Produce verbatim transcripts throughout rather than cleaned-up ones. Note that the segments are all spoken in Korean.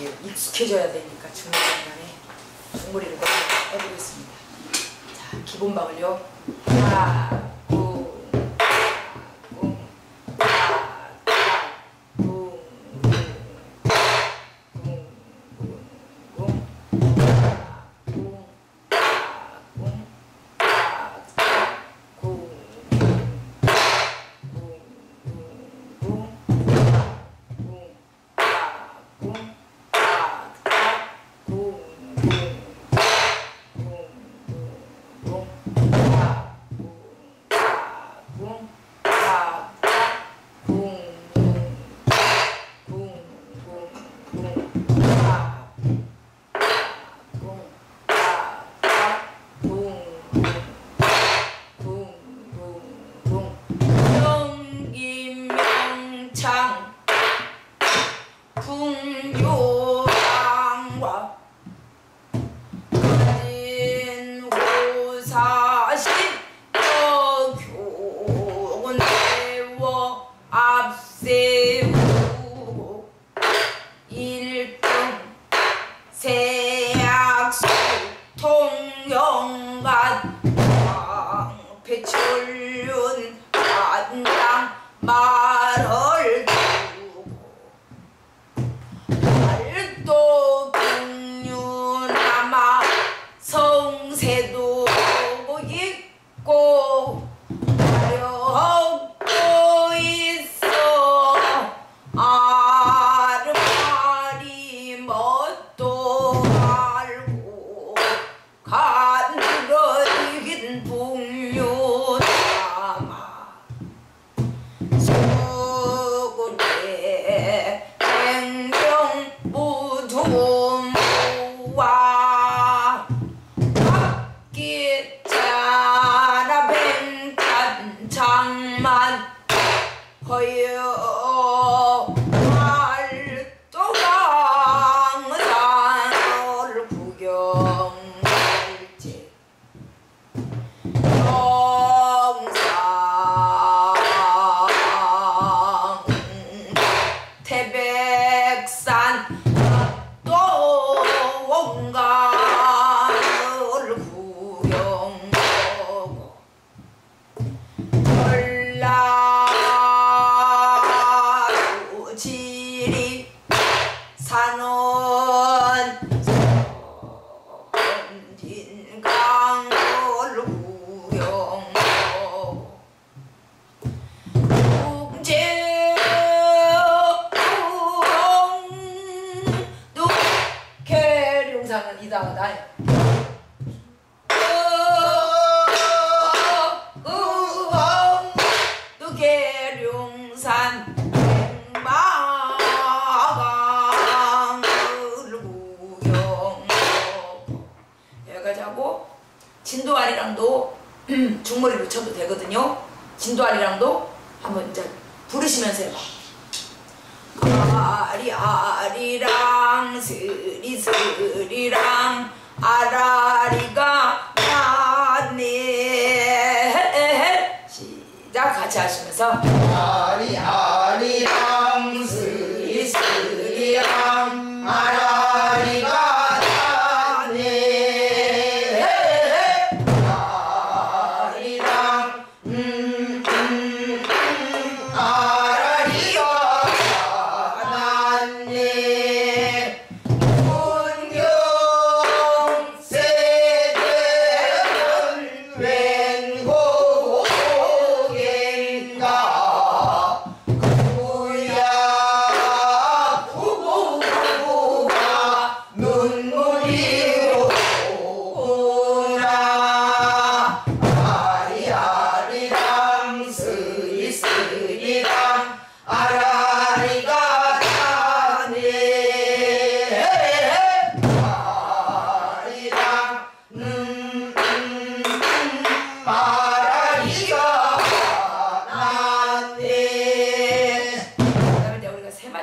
예, 익숙해져야 되니까 중간에 중모리를 먼저 해보겠습니다. 자, 기본박을요. 하나, 쿵, 쿵, 쿵, 쿵, 쿵, 쿵, 풍요랑과 진호사신 교훈 세워 앞세우고 일등 세약수 통영간 황폐철륜 한장 말을 하고 있어. 아르마리 뭣도 알고 간드러긴 풍류삼아 수군의 행정 무두무와 학기 장만 허여 활동강 산을 구경할지 영상 태백산 동강을 구경하고 전라도지리 산원 선진강을 구경하고 궁제궁도 계룡산은 이다하다. 계룡산 백마강을 구경 여기까지 하고, 진도 아리랑도 중모리로 쳐도 되거든요. 진도 아리랑도 한번 이제 부르시면서 해봐. 아리 아리랑 스리 스리랑 아라리가 나네. 시작. 같이 하시면 아리 아리랑 스리 스리랑 아라리가 나네. 아리랑 음, 음, 음, 아라리가 나네. 문경 세대는 웬고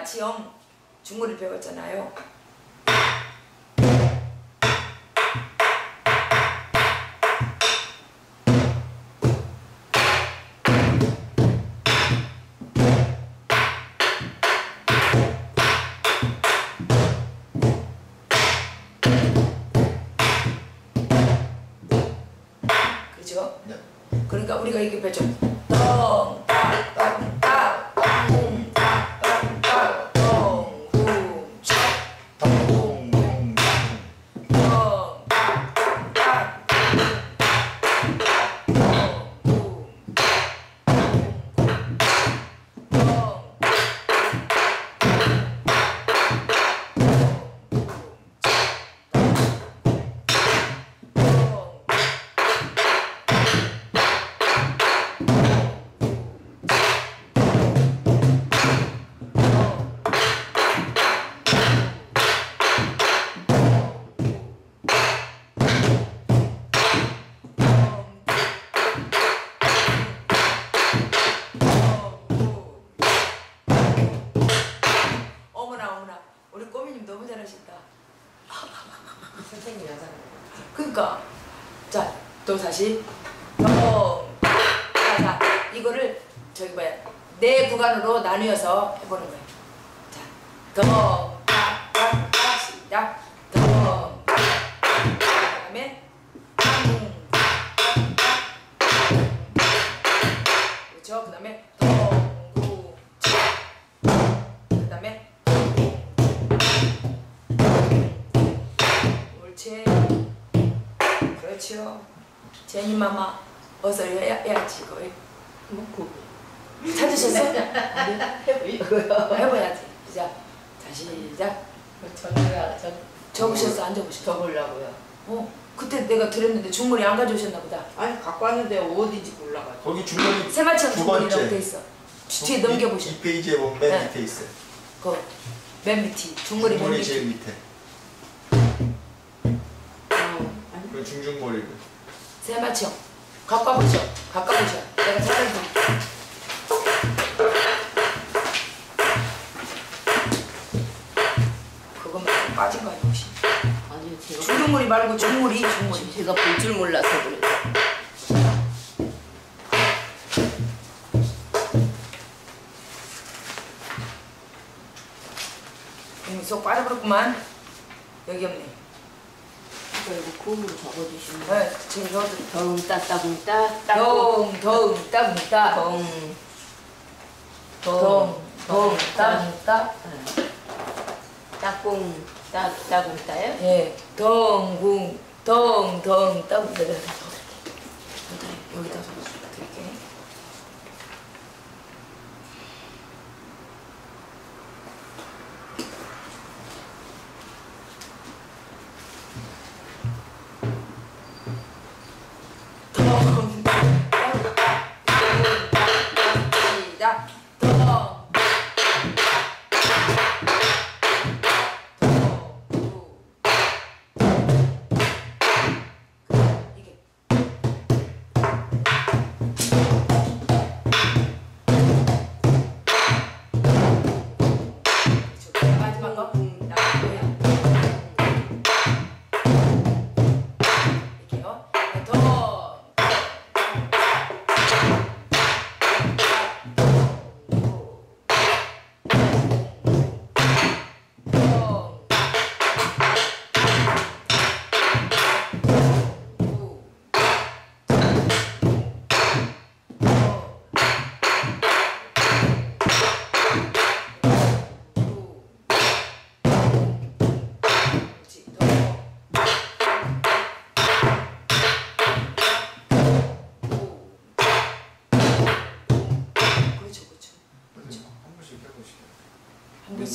지형 중모리 배웠잖아요. 이게 배죠. 덩, 딱, 덩, 딱, 덩, 딱, 덩, 딱, 덩, 쿵, 척, 덩, 쿵, 쿵, 덩, 딱, 덩, 딱, 덩, 쿵, 덩, 너무 잘하신다. 선생님 여자. 그러니까 자, 또 다시. 어, 자, 이거를 저기 뭐야 네 구간으로 나누어서 해보는 거예요. 자, 더, 딱, 딱, 딱, 시작. 더, 딱, 그 다음에 쿵, 딱, 딱. 그렇죠. 그 다음에 덩, 구, 척. 그 다음에 그렇죠. 제니마마 어서 해야지. 이거 먹고 찾으셨어요? 이거요. 해봐야지. 시작. 다시 시작. 적으셨어? 안 적으셨어? 적으려고요. 어, 그때 내가 드렸는데 중모리 안 가져오셨나 보다. 아니 갖고 왔는데 어디지 몰라가지고. 거기 중모리 세마천 중모리라고 돼 있어. 뒤에 넘겨보셔. 이 페이지에 보면 맨 밑에 있어요. 그 맨 밑에 중모리 맨 밑에. 제일 밑에. 중중머리고 세마치요. 가까 보셔. 가까 보셔. 내가 찾아서. 그것만 빠진 거 아니에요 혹시? 아니요. 제가 중중머리 말고 중머리. 중머리. 제가 볼 줄 몰라서 그래요. 음, 속 빠져버렸구만. 여기 없네. 이거 고음으로 적어주시면 네, 지금 저도 더웅 따따웅 따따 더웅 더웅 따웅 따웅 더웅 더웅 따웅 따 따꿍 따따웅 따요? 예 더웅 더웅 더웅 따웅 따 여기다 드릴게.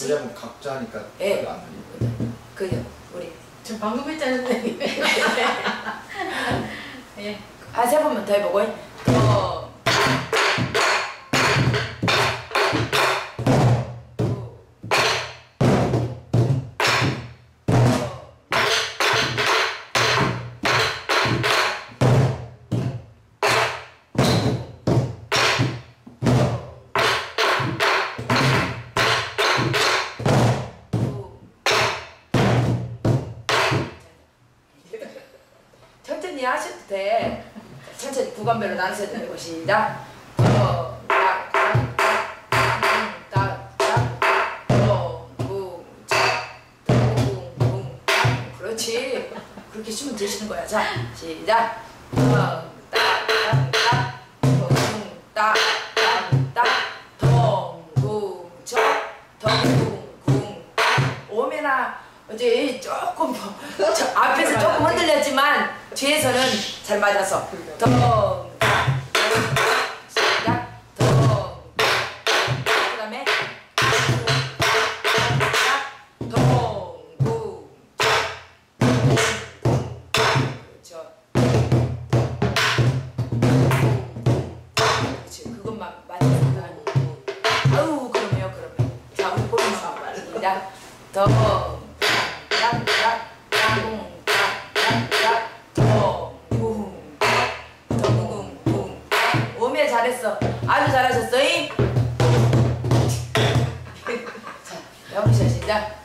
왜냐면 각자 하니까 예. 안 들리거든. 그죠. 우리 저 방금 했잖아요 선생님. 예. 아, 세 번만 더 해보고요. 더. 하셔도 돼. 천천히 구간별로 나누셔야 되는 것이다. 더, 딱, 딱, 딱, 딱, 딱, 더, 쿵, 착, 더, 쿵, 쿵, 딱. 그렇지. 그렇게 쉬면 되시는 거야. 자, 시작. 더, 딱, 딱, 딱, 더, 때나 이제 조금 저 앞에서 조금 흔들렸지만 뒤에서는 잘 맞아서 더 시작 더 그다음에 시작 동구 그렇죠. 그렇지 그것만 맞습니다. 아우 그럼요 그럼요. 자 우리 보면서 시작 더 잘했어. 아주 잘하셨어. 잉? 자, 여보세요. 시작.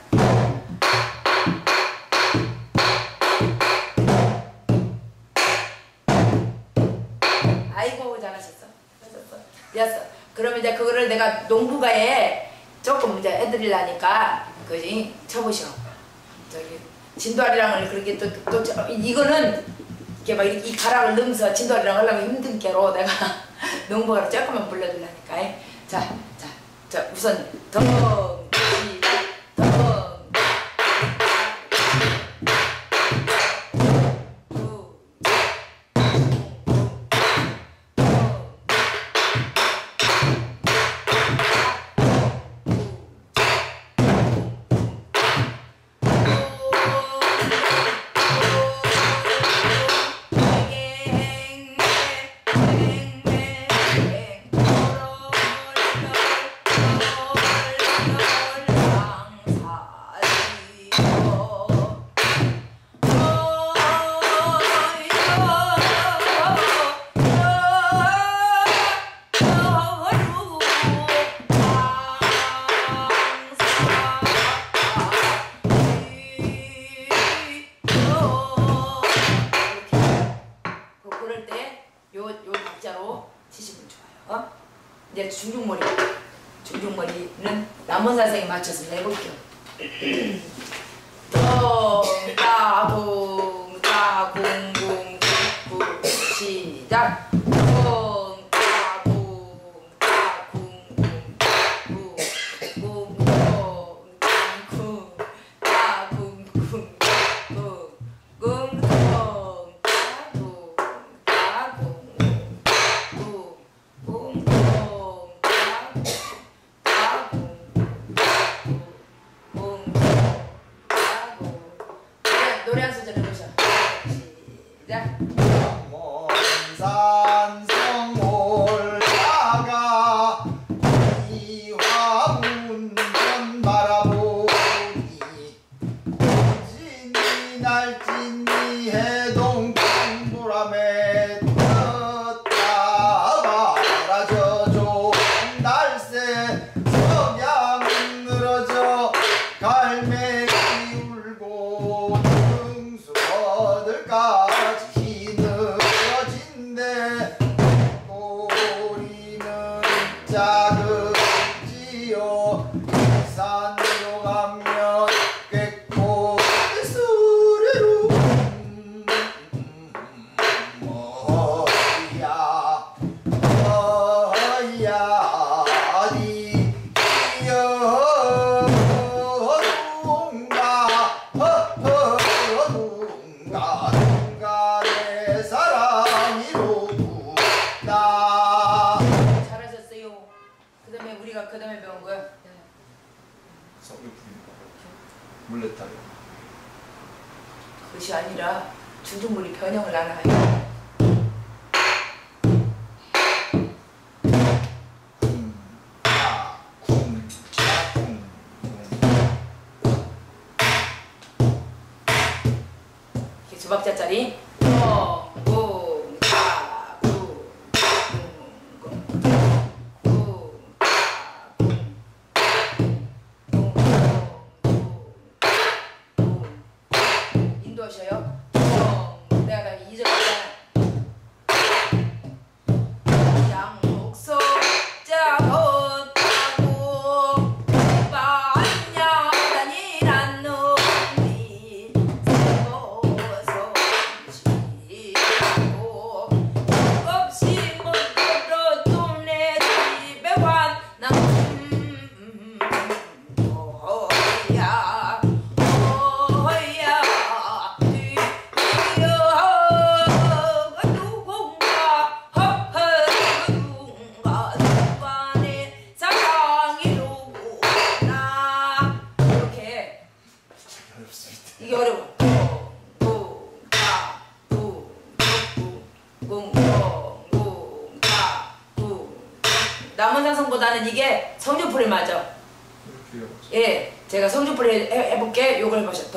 아이고, 잘하셨어. 하셨어. 됐어. 그럼 이제 그거를 내가 농부가에 조금 이제 해드리려니까, 그지? 쳐보시오. 저기, 진도아리랑을 그렇게 또, 또, 또 이거는 이렇게 막 이 가락을 넣으면서 진도아리랑 하려고 힘든 게로 내가. 농부가 조금만 불러주려니까. 자, 자, 자, 우선 덩, 시작, 덩, 두, 이제 중중모리, 중중모리는 남원 선생님 맞춰서 해볼게요. 동따궁 따궁궁 궁 시작. 동따궁 따궁궁 궁궁궁 따궁궁 궁궁궁 노래 한 소절 해보자. 시작. 남원산성 올라가 이화문전 바라보니 진이 날진이 해동 동보라매 떴다 바라져 좋은 날새 석양 늘어져 갈매 작은지요 산으로 가면 꾀꼬리 수레로 어이야 어이야 어디 여동가 허허동가 동가 내 사랑이로구나. 우리가 그 다음에 배운 거야? 네. 물레타기. 그것이 아니라 중중모리 변형을 나눠 해요. 이게 두 박자짜리. 야 어렵습니다. 이게 어려워. 남원상성보다는 이게 성조풀이 맞아. 예, 제가 성조풀이 해, 해볼게. 요걸 해보셔.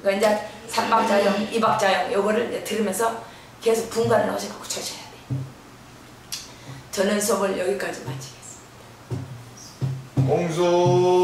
그러니까 이제 삼박자형, 이박자형 요거를 들으면서 계속 분간을 하셔서 고쳐줘야 돼. 저는 수업을 여기까지 마치겠습니다. 공수